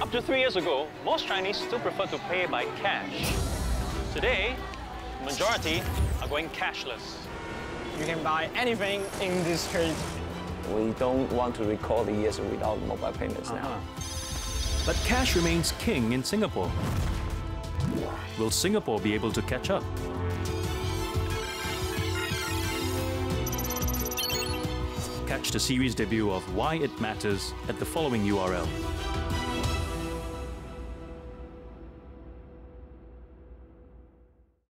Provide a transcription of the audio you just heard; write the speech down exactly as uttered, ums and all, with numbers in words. Up to three years ago, most Chinese still prefer to pay by cash. Today, the majority are going cashless. You can buy anything in this street. We don't want to record the years without mobile payments uh-huh. now. But cash remains king in Singapore. Will Singapore be able to catch up? Catch the series debut of Why It Matters at the following U R L.